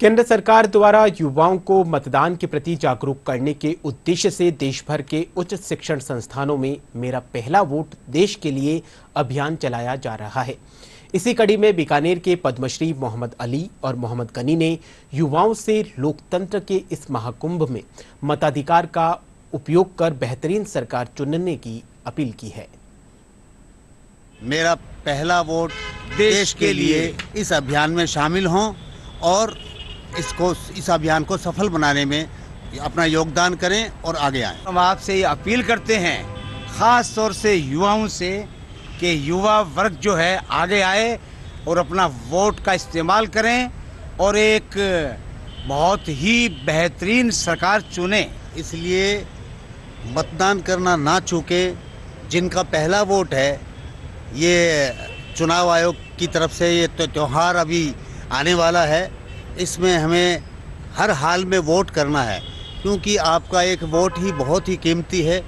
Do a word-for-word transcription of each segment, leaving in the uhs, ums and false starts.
केंद्र सरकार द्वारा युवाओं को मतदान के प्रति जागरूक करने के उद्देश्य से देश भर के उच्च शिक्षण संस्थानों में मेरा पहला वोट देश के लिए अभियान चलाया जा रहा है। इसी कड़ी में बीकानेर के पद्मश्री मोहम्मद अली और मोहम्मद गनी ने युवाओं से लोकतंत्र के इस महाकुंभ में मताधिकार का उपयोग कर बेहतरीन सरकार चुनने की अपील की है। मेरा पहला वोट देश, देश के लिए इस अभियान में शामिल हों और इसको इस अभियान को सफल बनाने में अपना योगदान करें और आगे आएं। हम आपसे अपील करते हैं, ख़ास तौर से युवाओं से, कि युवा वर्ग जो है आगे आए और अपना वोट का इस्तेमाल करें और एक बहुत ही बेहतरीन सरकार चुने। इसलिए मतदान करना ना चूके, जिनका पहला वोट है, ये चुनाव आयोग की तरफ से ये त्यौहार अभी आने वाला है, इसमें हमें हर हाल में वोट करना है, क्योंकि आपका एक वोट ही बहुत ही कीमती है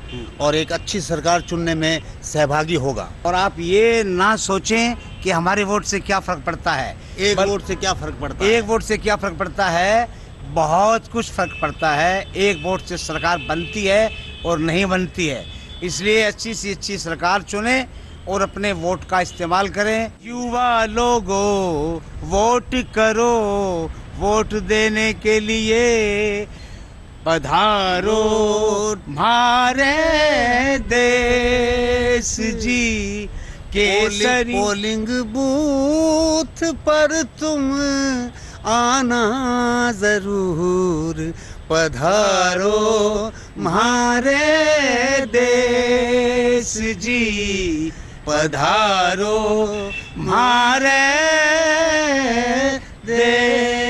और एक अच्छी सरकार चुनने में सहभागी होगा। और आप ये ना सोचें कि हमारे वोट से क्या फ़र्क पड़ता है, एक वोट से क्या फ़र्क पड़ता है, एक वोट से क्या फ़र्क पड़ता है, बहुत कुछ फ़र्क पड़ता है। एक वोट से सरकार बनती है और नहीं बनती है, इसलिए अच्छी से अच्छी सरकार चुने और अपने वोट का इस्तेमाल करें। युवा लोगों वोट करो, वोट देने के लिए पधारो, हमारे देश जी केसरी। पोलिंग बूथ पर तुम आना जरूर, पधारो हमारे देश जी, पधारो हमारे देश।